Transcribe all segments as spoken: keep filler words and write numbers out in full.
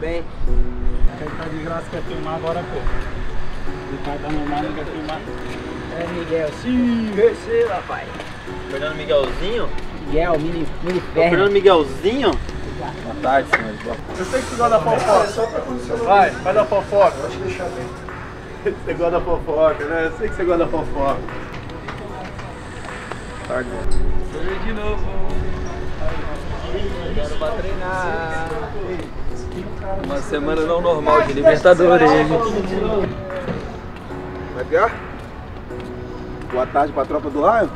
bem. Quem tá de graça quer filmar agora, pô. Quem tá dando mal não quer filmar. É Miguel, sim, receba, rapaz. Fernando Miguelzinho? Miguel, mini, mini ferro. Fernando Miguelzinho? Boa tarde, senhores. Eu sei que tu gosta da fofoca. É só pra acontecer. Vai, vai dar fofoca. Deixa eu deixar bem. Você gosta da fofoca, né? Eu sei que você gosta da fofoca. Boa tarde, mano. De novo. Agora pra treinar. Uma semana não normal de Libertadores, hein? Vai pegar? Boa tarde pra tropa do raio.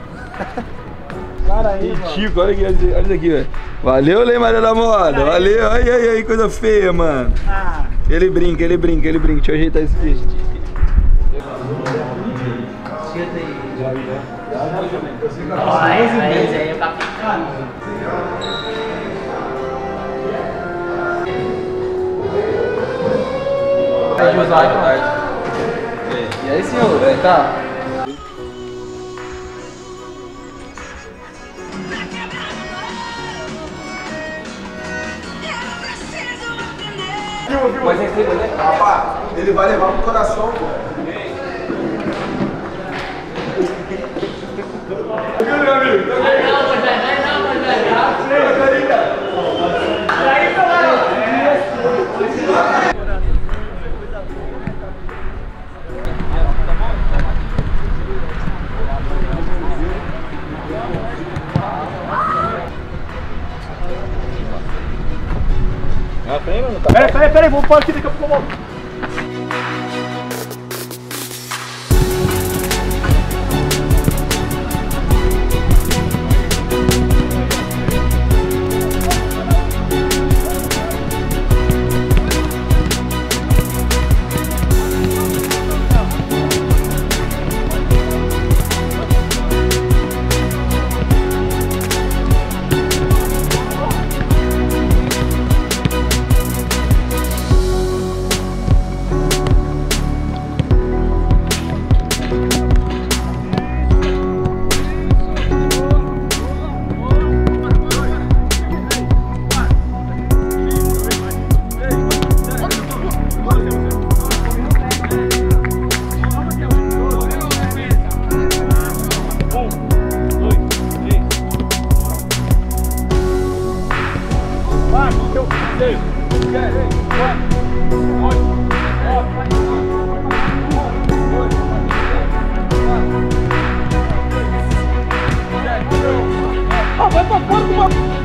Para aí, mano. Chico, olha aqui, olha isso aqui, velho. Valeu, Lei Maria da Moda. Valeu. Ai, ai, ai, coisa feia, mano. Ah. Ele brinca, ele brinca, ele brinca. Deixa eu ajeitar esse bicho. Esquenta aí. Aí, aí, boa tarde, boa tarde. E aí, senhor, velho, tá? Mas é incrível, né? Rapaz, ele vai levar pro coração, pô. Meu amigo, tá bem? Não, não, não, não, não, não. Ah, peraí, mano. Tá... Peraí, peraí, peraí, vamos parar aqui daqui a pouco eu volto. Vai pra fora do mapa!